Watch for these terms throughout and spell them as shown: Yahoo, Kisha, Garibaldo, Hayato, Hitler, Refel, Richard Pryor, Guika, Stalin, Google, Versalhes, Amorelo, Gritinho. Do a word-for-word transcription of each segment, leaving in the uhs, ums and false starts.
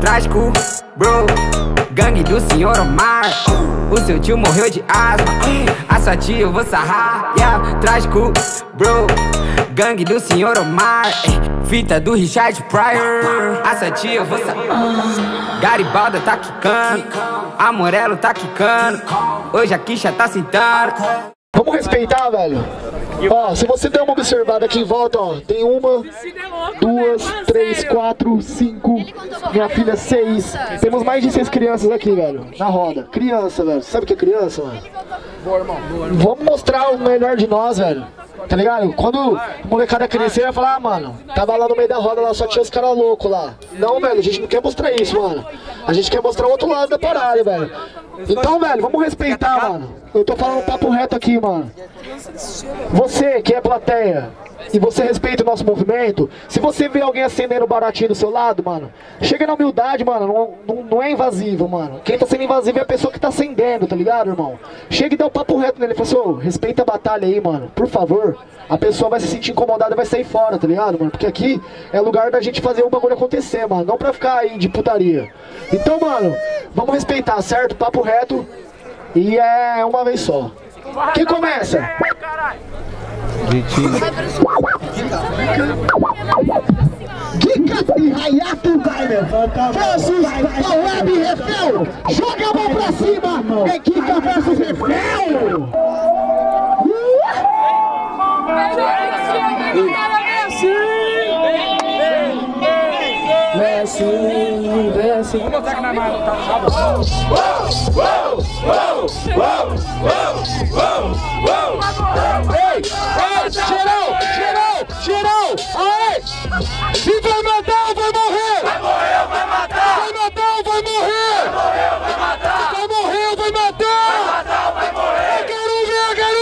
trágico, bro. Gangue do senhor Omar. O seu tio morreu de asma. A sua tia eu vou sarrar, yeah. Trágico, bro. Gangue do senhor Omar. Fita do Richard Pryor. A sua tia eu vou sarrar. Garibaldo tá quicando, Amorelo tá quicando. Hoje a Kisha tá sentando. Vamos respeitar, velho. Ó, se você der uma observada aqui em volta, ó, tem uma, duas, três, quatro, cinco, minha filha, seis. Temos mais de seis crianças aqui, velho, na roda. Criança, velho. Sabe o que é criança, mano? Vamos mostrar o melhor de nós, velho. Tá ligado? Quando a molecada crescer, vai falar, ah, mano, tava lá no meio da roda, lá só tinha os caras loucos lá. Não, velho, a gente não quer mostrar isso, mano. A gente quer mostrar o outro lado da parada, velho. Então, velho, vamos respeitar, mano. Eu tô falando papo reto aqui, mano. Você que é plateia e você respeita o nosso movimento, se você vê alguém acendendo baratinho do seu lado, mano, chega na humildade, mano. Não, não, não é invasivo, mano. Quem tá sendo invasivo é a pessoa que tá acendendo, tá ligado, irmão? Chega e dá o papo reto nele, fala assim, respeita a batalha aí, mano, por favor. A pessoa vai se sentir incomodada e vai sair fora, tá ligado, mano? Porque aqui é lugar da gente fazer o bagulho acontecer, mano, não pra ficar aí de putaria. Então, mano, vamos respeitar, certo? Papo reto. E é uma vez só. Quem começa? Gritinho. Guika e Hayato, velho. Versus da web Refel. Joga a mão pra cima. É Guika versus Refel. Desce, desce. Vamos botar aqui na mão. Ei, ei, tirou, tirou, tirou. Aê! Se vai matar ou vai morrer? Vai morrer ou vai matar? Vai matar ou vai morrer? Vai morrer ou vai matar? Vai morrer ou vai matar? Vai matar ou vai morrer? Eu quero ver, eu quero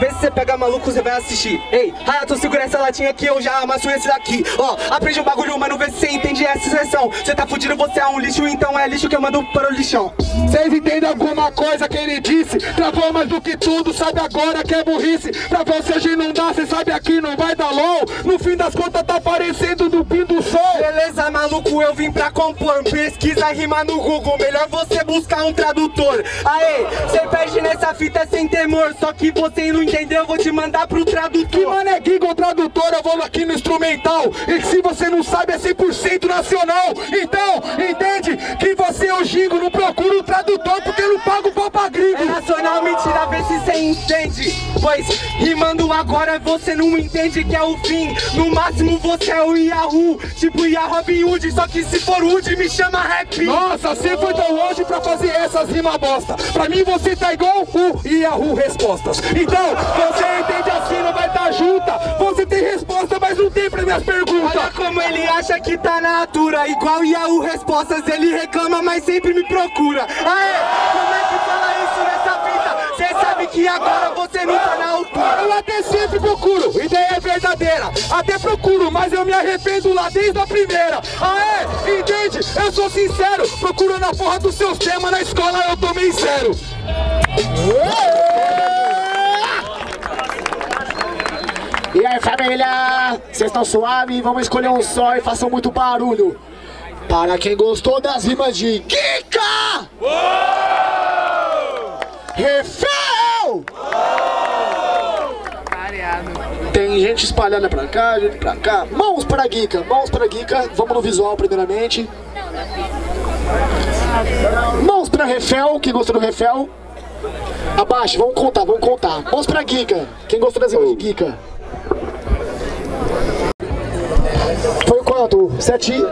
ver! Vê se você pegar maluco, você vai assistir. Ei, Hayato, segura essa latinha aqui, eu já amasso esse daqui. Ó, aprende o bagulho, mano, vê se você entende essa expressão. Você tá fudido, você é um lixo, então é lixo que eu mando para o lixão. Vocês entendem alguma coisa que ele disse? Travou mais do que tudo, sabe agora que é burrice. Pra você hoje não dá, cê sabe aqui não vai dar low. No fim das contas tá parecendo do pin do sol. Beleza, maluco, eu vim pra compor. Pesquisa rima no Google, melhor você buscar um tradutor. Aê, cê perde nessa fita sem temor. Só que você não entendeu, eu vou te mandar pro tradutor. Que mano é Google tradutor, eu vou aqui no instrumental. E se você não sabe é cem por cento nacional. Então, entende que você é o Gingo, não procura o tradutor porque eu não pago pau pra gringo. É nacional, mentira, vê se cê entende. Pois rimando agora você não entende que é o fim. No máximo você é o Yahoo, tipo Yahoo Robin Hood, só que se for Hood me chama rap. Nossa, você foi tão longe pra fazer essas rimas bosta. Pra mim você tá igual o Yahoo Respostas. Então, você entende assim, não vai tá junta. Você tem resposta, mas não tem pra minhas perguntas. Olha como ele acha que tá na altura, igual Yahoo Respostas, ele reclama, mas sempre me procura. Aê, como é que fala isso nessa fita? Cê sabe que agora você não tá na altura. Eu até sempre procuro, ideia é verdadeira. Até procuro, mas eu me arrependo lá desde a primeira. Aê, entende? Eu sou sincero. Procuro na porra dos seus temas, na escola eu tomei zero. E aí, família? Vocês estão suave? Vamos escolher um só e façam muito barulho. Para quem gostou das rimas de Guika, Refel, tem gente espalhada pra cá, gente pra cá. Mãos pra Guika, mãos pra Guika. Vamos no visual primeiramente. Mãos pra Refel, quem gostou do Refel. Abaixo, vamos contar, vamos contar. Mãos pra Guika, quem gostou das rimas de Guika. Foi quanto? sete?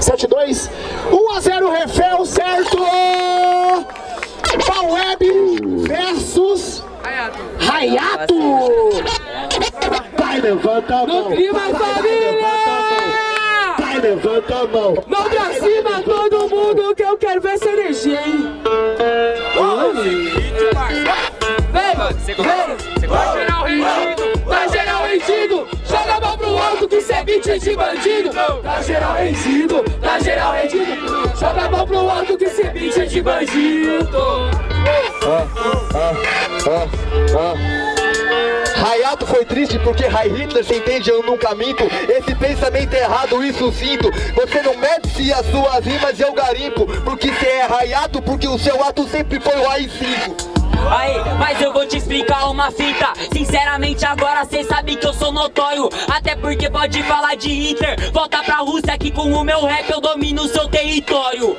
sete a dois? um a zero Refel, certo? Pau Web versus Hayato. Vai, levanta a mão. No clima, família! Vai, levanta a mão. Mão pra cima, todo mundo, que eu quero ver essa energia, hein? Vem, vem. Vai gerar o rendido, vai gerar o rendido. Joga a mão pro alto que cê é vítima de bandido. Tá geral rendido, tá geral rendido. Joga a mão pro alto que cê é vítima de bandido. Hayato foi triste porque Hitler entende, eu nunca minto. Esse pensamento errado, isso sinto. Você não mete-se as suas rimas e eu garimpo, porque você é Hayato, porque o seu ato sempre foi o A I cinco. Aí, mas eu vou te explicar uma fita. Sinceramente agora cê sabe que eu sou notório, até porque pode falar de Hitler. Volta pra Rússia que com o meu rap eu domino o seu território.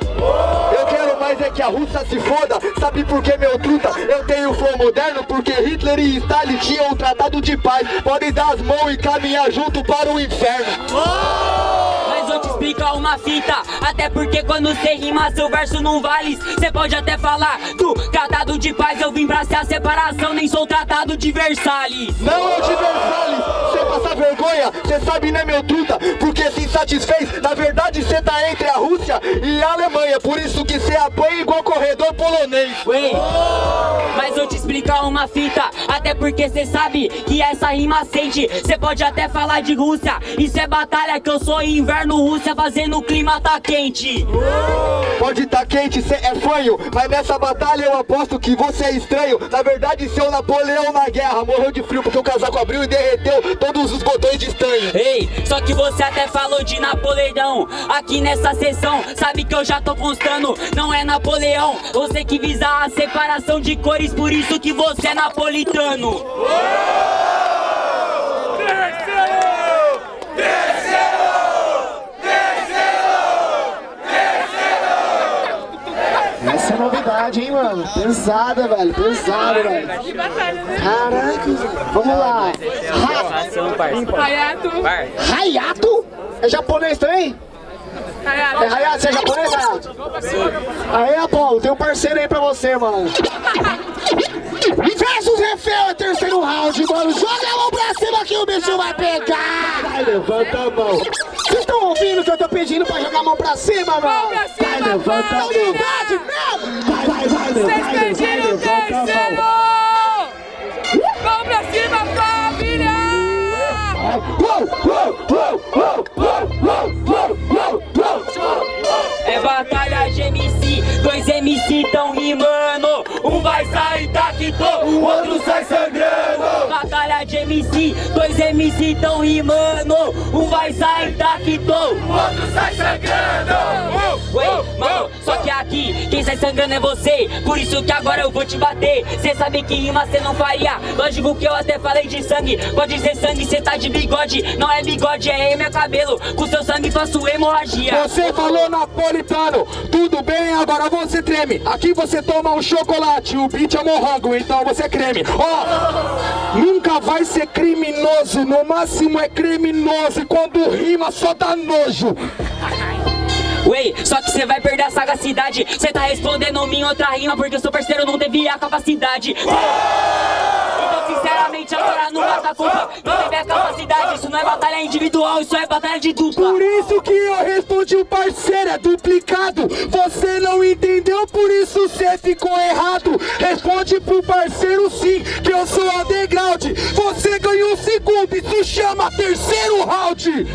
Eu quero mais é que a Rússia se foda. Sabe por que, meu truta? Eu tenho flow moderno, porque Hitler e Stalin tinham um tratado de paz. Podem dar as mãos e caminhar junto para o inferno. Mas eu te explico uma fita, até porque quando cê rima seu verso não vale. Cê pode até falar do tratado de paz, eu vim pra ser a separação, nem sou tratado de Versalhes. Não é o de Versalhes, cê passa vergonha, cê sabe, né, meu truta? Porque se insatisfez, na verdade cê tá entre a Rússia e a Alemanha, por isso que cê apanha igual corredor polonês. Ué, mas eu te explicar uma fita, até porque cê sabe que essa rima sente. Cê pode até falar de Rússia, isso é batalha que eu sou inverno Rússia, fazendo o clima tá quente. Pode tá quente, cê é fanho, mas nessa batalha eu aposto que você é estranho. Na verdade seu Napoleão na guerra morreu de frio porque o casaco abriu e derreteu todos os botões de estanho. Ei, só que você até falou de Napoleão aqui nessa sessão, sabe que eu já tô constando, não é Napoleão. Você que visa a separação de cores, por isso que você é napolitano. Essa é novidade, hein, mano? Pesada, velho. Pesada, velho. Caraca. Vamos lá. Hayato. Hayato? É japonês também? Hayato. É Hayato, você é japonês, Hayato? Aí, Apolo, tem um parceiro aí pra você, mano. Versus Refel é terceiro round, mano. Joga a mão pra cima que o bicho vai pegar. Vai, levanta a mão. Vocês estão ouvindo que eu tô pedindo pra jogar a mão pra cima, mano? Pra cima, vai, levanta a humildade mesmo. Vai, vai, vai, levanta a mão. Vocês pediram o terceiro. Vão pra cima, família. É batalha de M C. Dois M C tão rimando. Um vai sair intacto, o outro sai sangrando. Batalha de M C, dois M C tão rimando. Um vai sair intacto, o outro sai sangrando. Ué, mano, só que aqui quem sai sangrando é você, por isso que agora eu vou te bater. Cê sabe que rima cê não faria, lógico que eu até falei de sangue. Pode ser sangue, cê tá de bigode. Não é bigode, é emo, é cabelo. Com seu sangue faço hemorragia. Você falou napolitano, tudo bem, agora você treme. Aqui você toma um chocolate, o beat é morrango, então você é creme. Ó, oh, nunca vai ser criminoso, no máximo é criminoso, e quando rima só dá nojo. Ué, só que cê vai perder a sagacidade. Cê tá respondendo minha outra rima, porque o seu parceiro não teve a capacidade. Então sinceramente agora não mata a culpa. Não teve a capacidade, isso não é batalha individual, isso é batalha de dupla. Por isso que eu respondi o parceiro, é duplicado. Você não entendeu, por isso cê ficou errado. Responde pro parceiro sim, que eu sou underground. Você ganhou segundo, isso chama terceiro round.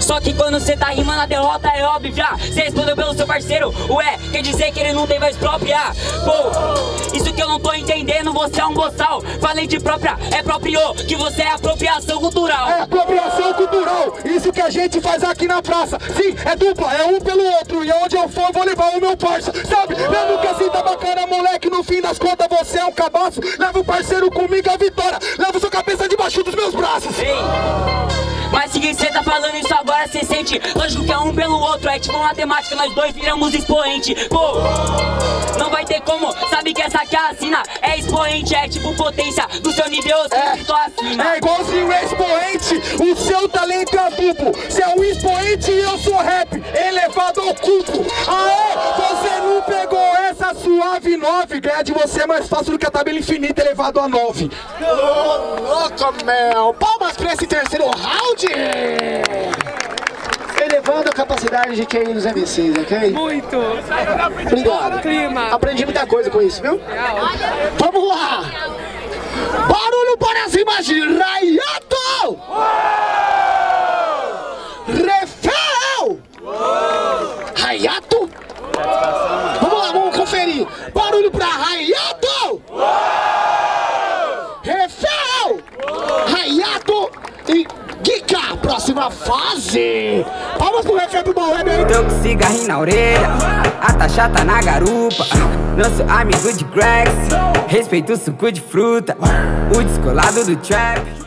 Só que quando cê tá rimando a derrota é óbvia. Cê respondeu pelo seu parceiro, ué, quer dizer que ele não tem voz própria. Pô, isso que eu não tô entendendo, você é um boçal. Falei de própria, é próprio, que você é apropriação cultural. É apropriação cultural, isso que a gente faz aqui na praça. Sim, é dupla, é um pelo outro, e onde eu for vou levar o meu parça. Sabe, lembro que assim tá bacana, moleque, no fim das contas você é um cabaço. Leva o parceiro comigo a vitória, leva sua cabeça debaixo dos meus braços. Ei. Mas se você tá falando isso agora, cê sente. Lógico que é um pelo outro, é tipo matemática, nós dois viramos expoente. Pô, não vai ter como, sabe que essa aqui é a sina. É expoente, é tipo potência do seu nível, eu tô acima. É igualzinho expoente, o seu talento é duplo. Cê é um expoente e eu sou rap, elevado ao culto. Aê, você não pegou essa suave nove. Ganhar de você é mais fácil do que a tabela infinita elevado a nove. Ô, louco, meu. Palmas pra esse terceiro round. Elevando a capacidade de quem nos M Cs, ok? Muito! Obrigado! Clima. Aprendi muita coisa com isso, viu? Vamos lá! Barulho para cima de Hayato! Refel! Hayato! Vamos lá, vamos conferir! Barulho para Hayato! Refel! fase. Palmas pro Refel pro bom Web aí. Tô com cigarrinho na orelha, a taxa tá na garupa. Não sou amigo de Gregs, respeito o suco de fruta, o descolado do trap.